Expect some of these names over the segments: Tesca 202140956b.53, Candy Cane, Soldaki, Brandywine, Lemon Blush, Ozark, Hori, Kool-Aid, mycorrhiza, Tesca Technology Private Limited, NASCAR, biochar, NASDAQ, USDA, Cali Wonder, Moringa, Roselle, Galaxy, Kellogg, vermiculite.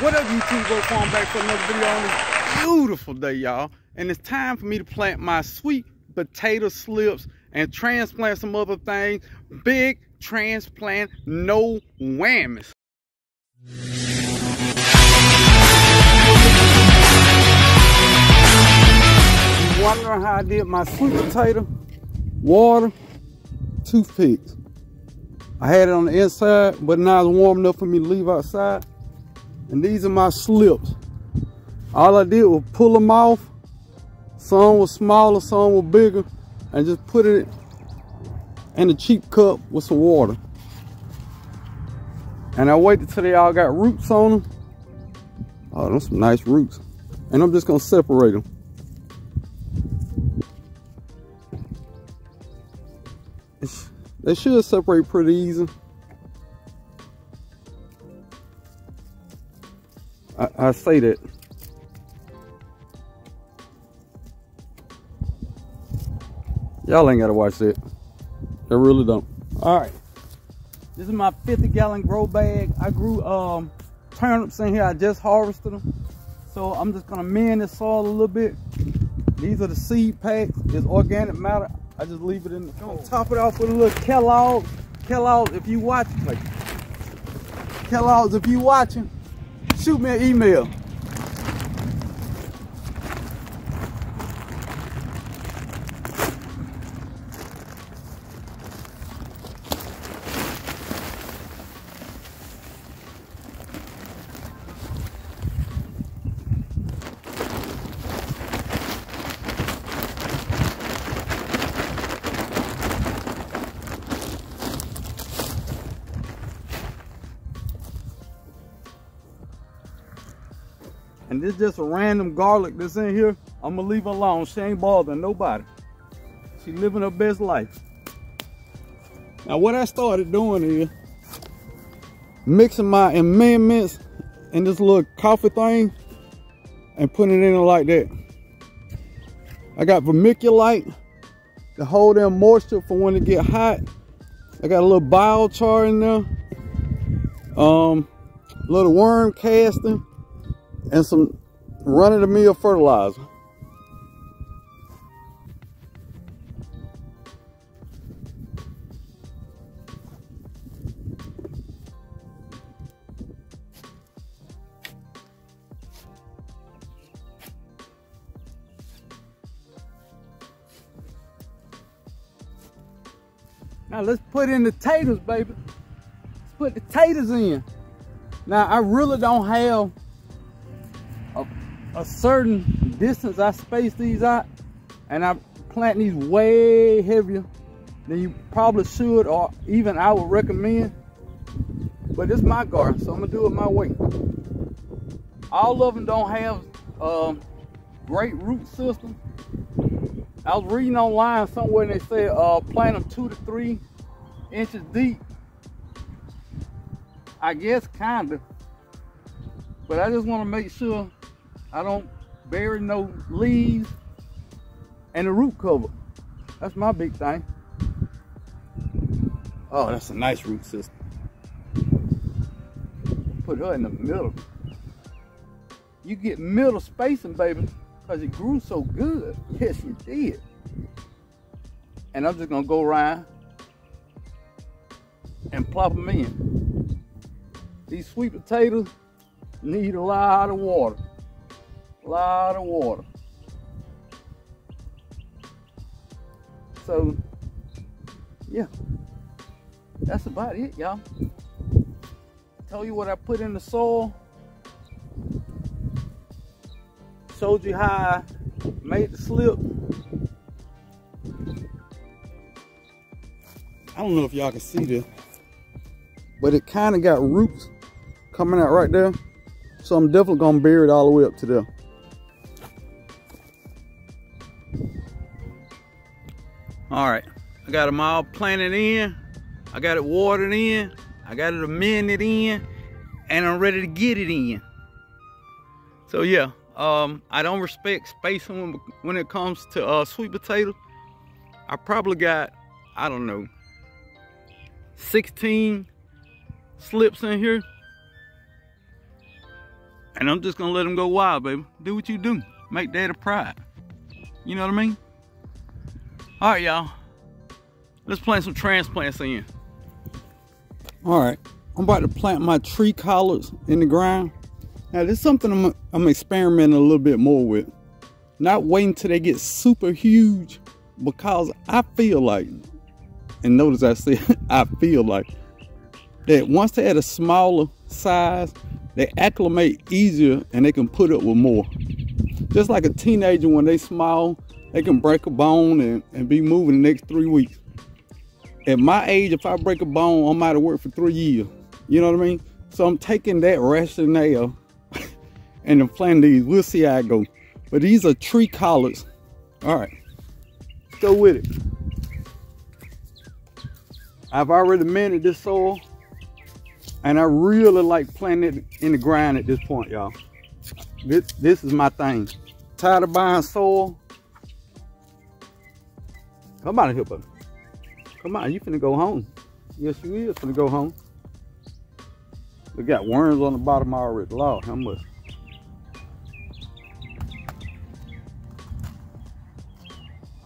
What up, YouTube? Welcome back for another video on this beautiful day, y'all. And it's time for me to plant my sweet potato slips and transplant some other things. Big transplant, no whammies. You wondering how I did my sweet potato? Water, toothpicks. I had it on the inside, but now it's warm enough for me to leave outside. And these are my slips. All I did was pull them off. Some were smaller, some were bigger. And just put it in a cheap cup with some water. And I waited till they all got roots on them. Oh, those are some nice roots. And I'm just gonna separate them. They should separate pretty easy. I say that. Y'all ain't gotta watch that. I really don't. All right. This is my 50-gallon grow bag. I grew turnips in here. I just harvested them. So I'm just gonna mend the soil a little bit. These are the seed packs. It's organic matter. I just leave it in the soil. Top it off with a little Kellogg. Kellogg, if you watching. Like, Kellogg's, if you watching. Shoot me an email. And this is just a random garlic that's in here. I'm gonna leave her alone. She ain't bothering nobody. She living her best life. Now what I started doing is mixing my amendments in this little coffee thing and putting it in like that. I got vermiculite to hold in moisture for when it get hot. I got a little biochar in there. A little worm casting. And some run-of-the-mill fertilizer. Now let's put in the taters, baby. Let's put the taters in. Now I really don't have a certain distance. I space these out and I plant these way heavier than you probably should, or even I would recommend. But it's my garden, so I'm gonna do it my way. All of them don't have great root system. I was reading online somewhere and they said plant them 2 to 3 inches deep. I guess kinda, but I just want to make sure I don't bury no leaves and the root cover. That's my big thing. Oh, that's a nice root system. Put her in the middle. You get middle spacing, baby, because it grew so good. Yes, it did. And I'm just gonna go around and plop them in. These sweet potatoes need a lot of water. Lot of water. So yeah, that's about it, y'all. Tell you what I put in the soil, showed you how I made the slip. I don't know if y'all can see this, but it kind of got roots coming out right there, so I'm definitely gonna bury it all the way up to there. All right, I got them all planted in. I got it watered in. I got it amended in, and I'm ready to get it in. So yeah, I don't respect spacing when it comes to sweet potatoes. I probably got, I don't know, 16 slips in here. And I'm just gonna let them go wild, baby. Do what you do. Make daddy proud. You know what I mean? All right, y'all. Let's plant some transplants in. All right, I'm about to plant my tree collards in the ground. Now, this is something I'm experimenting a little bit more with. Not waiting till they get super huge, because I feel like, and notice I said I feel like, that once they're at a smaller size, they acclimate easier and they can put up with more. Just like a teenager, when they small, they can break a bone and be moving the next 3 weeks. At my age, if I break a bone, I'm out of work for 3 years. You know what I mean? So I'm taking that rationale and I'm planting these. We'll see how it goes. But these are tree collards. All right, let's go with it. I've already mended this soil, and I really like planting it in the ground at this point, y'all. This is my thing. Tired of buying soil. Come out of here, buddy. Come on, you finna go home. Yes, you is finna go home. We got worms on the bottom already. Lord, how much?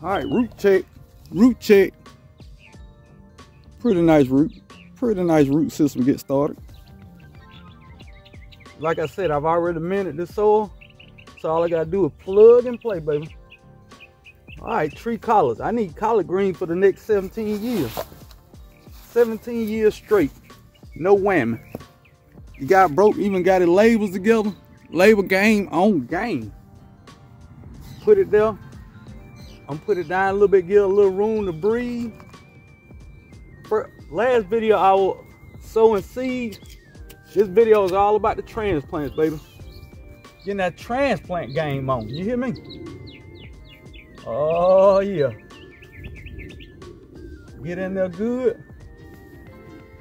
All right, root check. Root check. Pretty nice root. Pretty nice root system to get started. Like I said, I've already mended this soil, so all I gotta do is plug and play, baby. All right, tree collards. I need collard green for the next 17 years. 17 years straight. No whammy. You got broke, even got his labels together. Label game on game. Put it there. I'm put it down a little bit, give a little room to breathe. For last video, I was sowing seeds. This video is all about the transplants, baby. Getting that transplant game on. You hear me? Oh, yeah. Get in there good.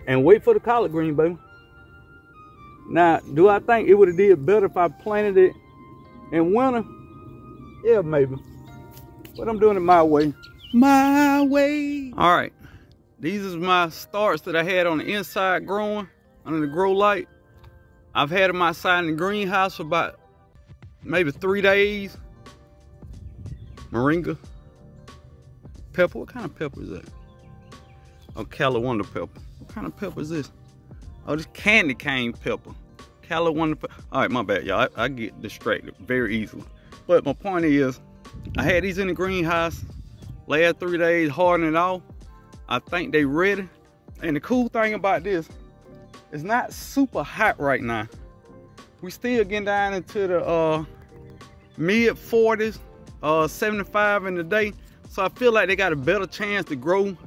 And wait for the collard green, baby. Now, do I think it would have did better if I planted it in winter? Yeah, maybe. But I'm doing it my way. My way. All right. These is my starts that I had on the inside growing. Under the grow light. I've had them outside in the greenhouse for about maybe 3 days. Moringa. Pepper. What kind of pepper is that? Oh, Cali Wonder pepper. What kind of pepper is this? Oh, this candy cane pepper. Cali Wonder pepper. All right, my bad, y'all. I get distracted very easily. But my point is, I had these in the greenhouse. Last 3 days, hardening it off. I think they ready. And the cool thing about this, it's not super hot right now. We still getting down into the mid 40s, 75 in the day. So I feel like they got a better chance to grow.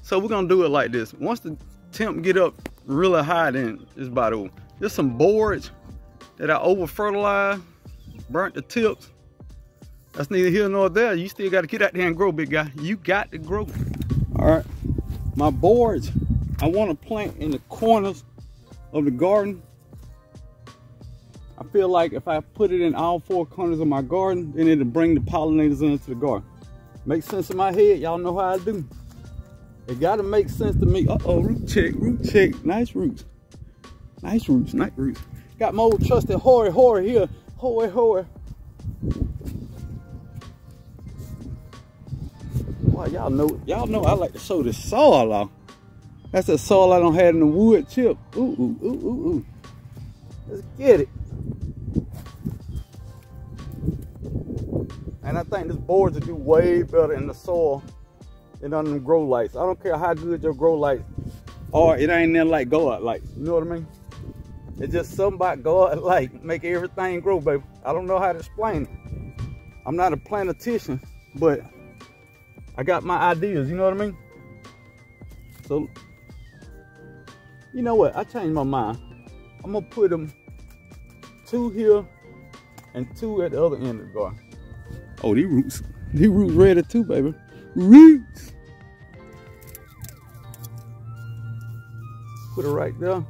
So we're gonna do it like this. Once the temp get up really high, then it's about over. There's some borage that I over fertilized, burnt the tips. That's neither here nor there. You still gotta get out there and grow, big guy. You got to grow. All right, my borage. I want to plant in the corners of the garden. I feel like if I put it in all four corners of my garden, then it'll bring the pollinators into the garden. Makes sense in my head. Y'all know how I do. It gotta make sense to me. Uh-oh, root check, root check. Nice roots. Nice roots, nice roots. Got my old trusted Hori here. Hori. Boy, y'all know. Y'all know I like to show this soil off. That's the soil I don't have in the wood chip. Ooh. Let's get it. And I think this borage will do way better in the soil than under them grow lights. I don't care how good your grow lights are, it ain't nothing like God lights. You know what I mean? It's just something about God light. Make everything grow, baby. I don't know how to explain it. I'm not a plantician, but I got my ideas. You know what I mean? So, you know what? I changed my mind. I'm gonna put them two here and two at the other end of the garden. Oh, these roots ready too, baby. Roots. Put it right there.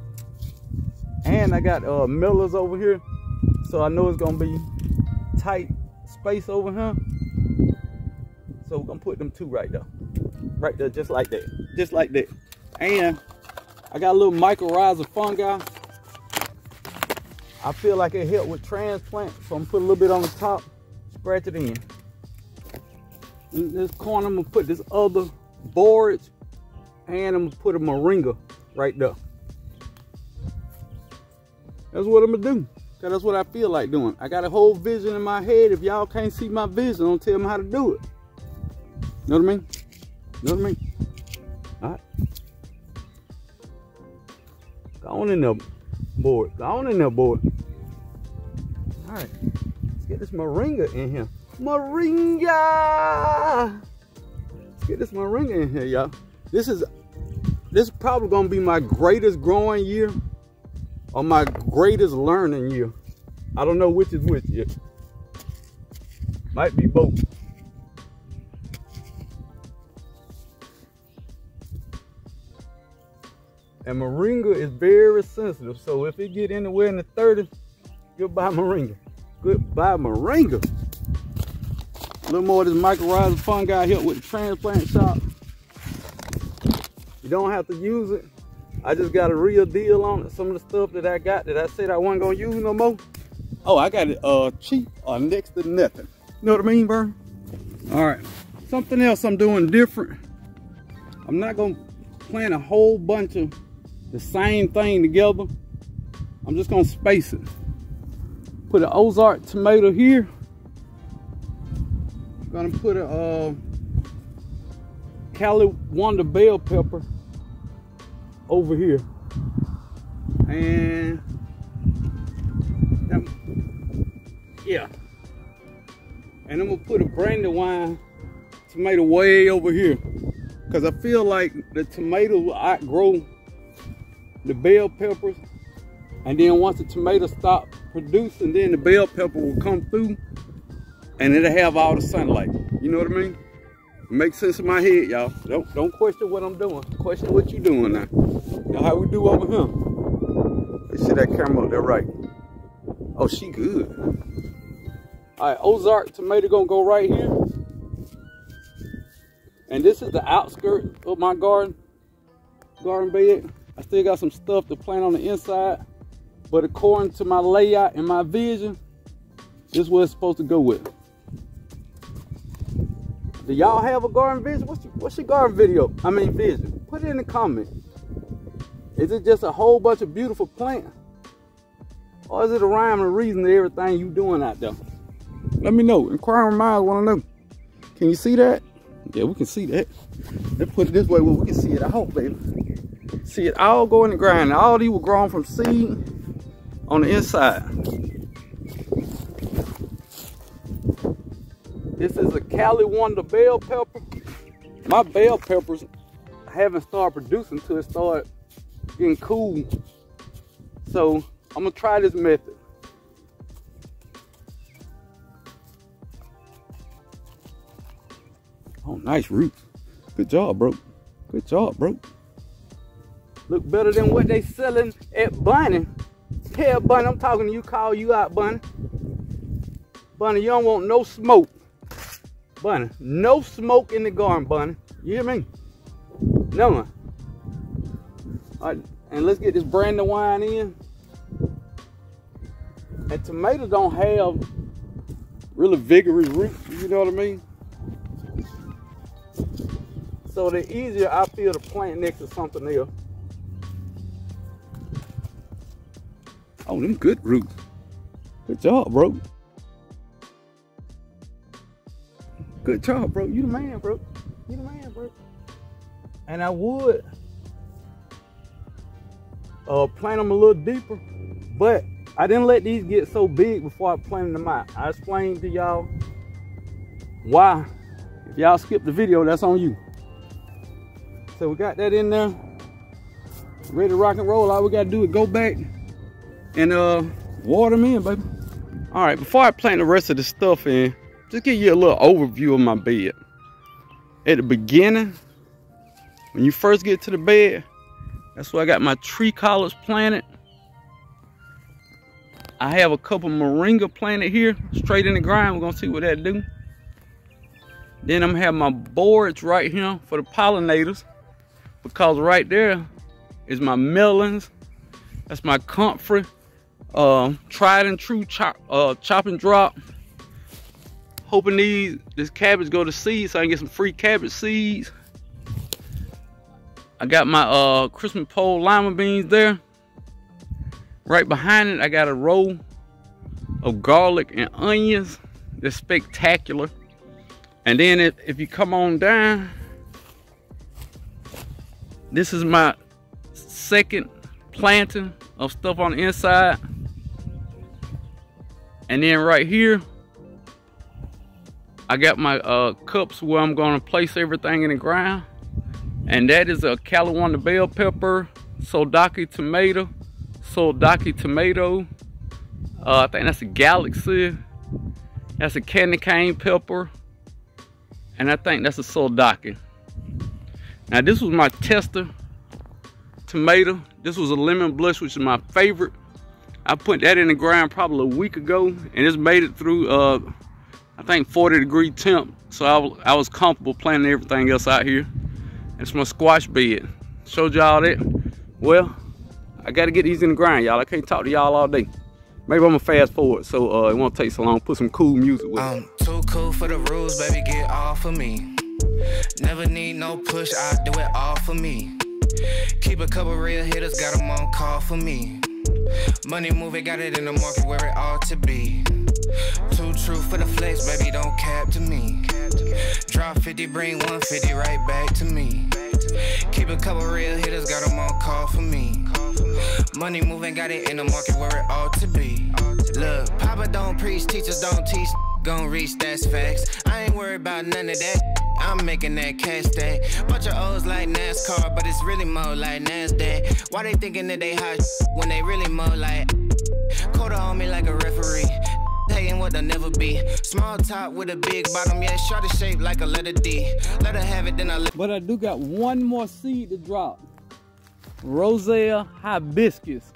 And I got millers over here, so I know it's gonna be tight space over here. So we're gonna put them two right there, just like that, just like that. And I got a little mycorrhiza fungi. I feel like it helped with transplant, so I'm gonna put a little bit on the top, scratch it in. In this corner, I'm gonna put this other boards, and I'm gonna put a moringa right there. That's what I'm gonna do, cause that's what I feel like doing. I got a whole vision in my head. If y'all can't see my vision, don't tell me how to do it. Know what I mean? Know what I mean? All right. Go on in there, board. Go on in there, board. All right, let's get this moringa in here. Moringa! Let's get this moringa in here, y'all. This is probably gonna be my greatest growing year or my greatest learning year. I don't know which is which yet. Might be both. And moringa is very sensitive, so if it get anywhere in the 30s, goodbye moringa. Goodbye moringa. A little more of this mycorrhizal fungi here with the transplant shop. You don't have to use it. I just got a real deal on it. Some of the stuff that I got that I said I wasn't gonna use no more. Oh, I got it cheap or next to nothing. You know what I mean, bro? All right, something else I'm doing different. I'm not gonna plant a whole bunch of the same thing together. I'm just gonna space it. Put an Ozark tomato here. I'm gonna put a Cali Wonder bell pepper over here. And yeah. And I'm gonna put a Brandywine tomato way over here. Cause I feel like the tomatoes will outgrow the bell peppers, and then once the tomatoes stop producing, then the bell pepper will come through, and it'll have all the sunlight. You know what I mean? It makes sense in my head, y'all. Don't question what I'm doing. Question what you doing now. Now how we do over here? Let's see that camera up there, right? Oh, she good. All right, Ozark tomato gonna go right here. And this is the outskirt of my garden bed. I still got some stuff to plant on the inside, but according to my layout and my vision, this is what it's supposed to go with. Do y'all have a garden vision? What's your garden video? I mean vision. Put it in the comments. Is it just a whole bunch of beautiful plants? Or is it a rhyme and reason to everything you doing out there? Let me know. Inquiring minds want to know. Can you see that? Yeah, we can see that. Let's put it this way where we can see it. I hope, baby. See it all go in the ground. All these were grown from seed on the inside. This is a Cali Wonder bell pepper. My bell peppers haven't started producing until it started getting cool. So I'm gonna try this method. Oh, nice roots. Good job, bro. Good job, bro. Look better than what they selling at Bunny. Hell, Bunny, I'm talking to you, call you out, Bunny. Bunny, you don't want no smoke. Bunny, no smoke in the garden, Bunny. You hear me? No one. All right, and let's get this Brandywine in. And tomatoes don't have really vigorous roots, you know what I mean? So the easier I feel to plant next to something else. Oh, them good roots. Good job, bro. Good job, bro. You the man, bro. You the man, bro. And I would plant them a little deeper, but I didn't let these get so big before I planted them out. I explained to y'all why. If y'all skip the video, that's on you. So we got that in there, ready to rock and roll. All we gotta do is go back and water them in, baby. All right, before I plant the rest of the stuff in, just give you a little overview of my bed. At the beginning, when you first get to the bed, that's where I got my tree collards planted. I have a couple moringa planted here, straight in the ground. We're gonna see what that do. Then I'm gonna have my boards right here for the pollinators, because right there is my melons, that's my comfrey, tried and true chop and drop. Hoping this cabbage go to seed so I can get some free cabbage seeds. I got my Christmas pole lima beans there. Right behind it, I got a row of garlic and onions. They're spectacular. And then if you come on down, this is my second planting of stuff on the inside. And then right here, I got my cups where I'm gonna place everything in the ground. And that is a Cali Wonder bell pepper, Soldaki tomato, Soldaki tomato. I think that's a Galaxy. That's a Candy Cane pepper. And I think that's a Soldaki. Now this was my tester tomato. This was a Lemon Blush, which is my favorite. I put that in the ground probably a week ago, and it's made it through I think 40-degree temp. So I was comfortable planting everything else out here. That's my squash bed. Showed y'all that. Well, I gotta get these in the ground, y'all. I can't talk to y'all all day. Maybe I'm gonna fast forward so it won't take so long. Put some cool music with it. Too cool for the rules, baby, get off of me. Never need no push, I do it all for me. Keep a couple real hitters, got them on call for me. Money moving, got it in the market where it ought to be. Too true for the flex, baby, don't cap to me. Drop 50, bring 150 right back to me. Keep a couple real hitters, got them on call for me. Money moving, got it in the market where it ought to be. Look, Papa don't preach, teachers don't teach. Gon' reach, that's facts. I ain't worried about none of that. I'm making that cash day. Bunch of O's like NASCAR, but it's really more like NASDAQ. Why they thinking that they hot when they really more like quota on me like a referee? Hating what they'll never be. Small top with a big bottom, yeah, shorter shape like a letter D. Let her have it, then I let. But I do got one more seed to drop. Roselle hibiscus.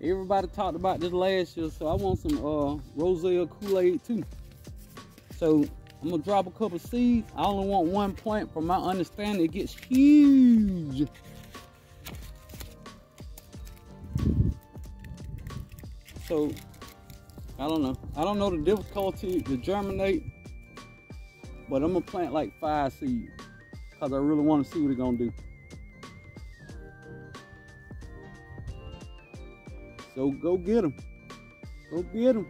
Everybody talked about this last year, so I want some Roselle Kool-Aid too. So I'm gonna drop a couple seeds. I only want one plant. From my understanding, it gets huge. So I don't know. I don't know the difficulty to germinate, but I'm gonna plant like 5 seeds because I really want to see what it's gonna do. So go get them. Go get them.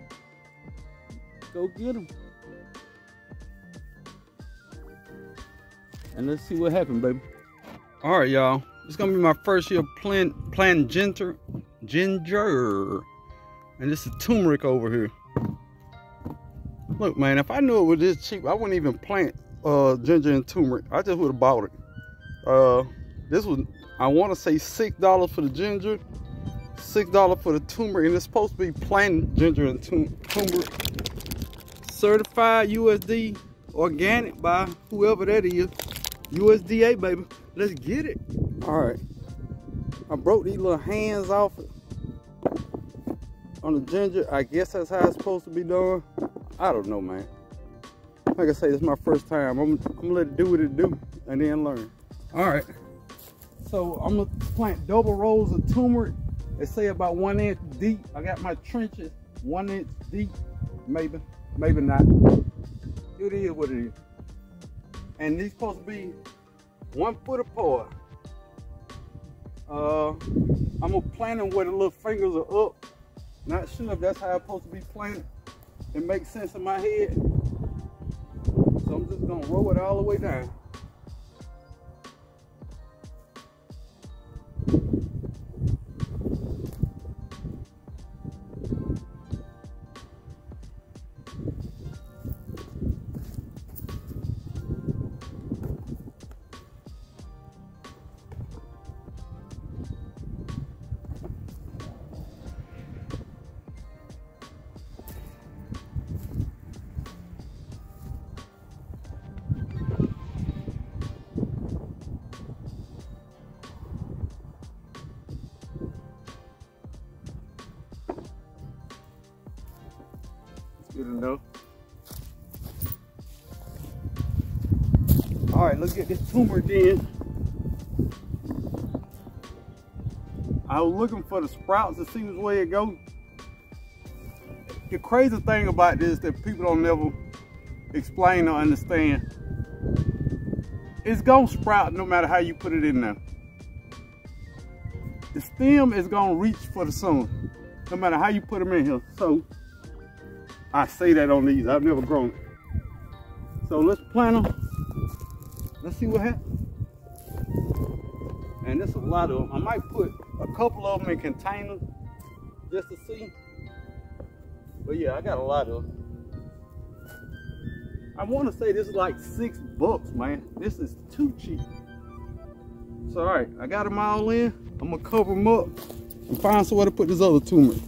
Go get them. And let's see what happened, baby. All right, y'all. It's gonna be my first year planting ginger. And this is turmeric over here. Look, man, if I knew it was this cheap, I wouldn't even plant ginger and turmeric. I just would have bought it. This was, I want to say $6 for the ginger, $6 for the turmeric, and it's supposed to be planted ginger and turmeric. Certified USDA organic by whoever that is. USDA, baby. Let's get it. All right. I broke these little hands off it. On the ginger, I guess that's how it's supposed to be done. I don't know, man. Like I say, it's my first time. I'm gonna let it do what it do and then learn. All right. So I'm gonna plant double rows of turmeric. They say about 1 inch deep. I got my trenches 1 inch deep. Maybe, maybe not. It is what it is. And these supposed to be 1 foot apart. I'm gonna plant them where the little fingers are up. Not sure if that's how it's supposed to be planted. It makes sense in my head. So I'm just gonna roll it all the way down. Good enough. All right, let's get this turmeric in. I I was looking for the sprouts to see which way it goes. The crazy thing about this that people don't never explain or understand, it's gonna sprout no matter how you put it in there. The stem is gonna reach for the sun, no matter how you put them in here. So I say that on these, I've never grown it. So let's plant them. Let's see what happens. And there's a lot of them. I might put a couple of them in containers just to see. But yeah, I got a lot of them. I want to say this is like $6, man. This is too cheap. So all right, I got them all in. I'm gonna cover them up and find somewhere to put this other turmeric.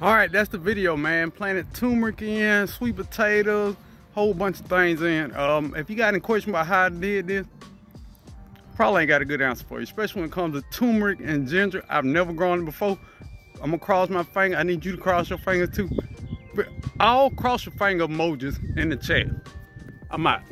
All right, that's the video, man. Planted turmeric in, sweet potatoes, whole bunch of things in. If you got any question about how I did this, probably ain't got a good answer for you, especially when it comes to turmeric and ginger. I've never grown it before. I'm gonna cross my finger. I need you to cross your fingers too. But I'll cross your finger emojis in the chat. I'm out.